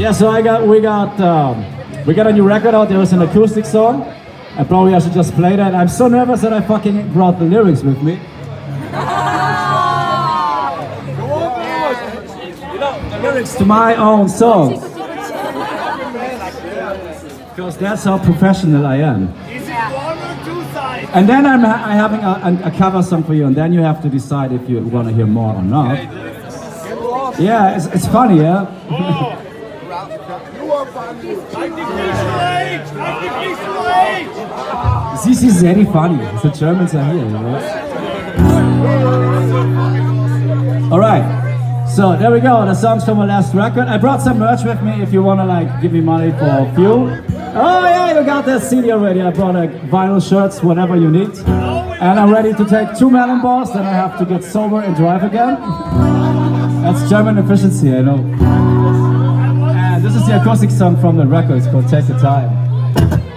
Yeah, so we got a new record out. There was an acoustic song. I should just play that. I'm so nervous that I fucking brought the lyrics with me. Lyrics to my own songs. Because that's how professional I am. Is it one or two sides? And then I'm having a cover song for you, and then you have to decide if you want to hear more or not. Yeah, it's funny, yeah? You are funny. I think this is very funny. The Germans are here, you know? Alright. So there we go, the songs from my last record. I brought some merch with me if you wanna like give me money for fuel. Oh yeah, you got that CD already. I brought like vinyl shirts, whatever you need. And I'm ready to take 2 melon balls, then I have to get sober and drive again. That's German efficiency, I know. And this is the acoustic song from the record, it's called Take the Time.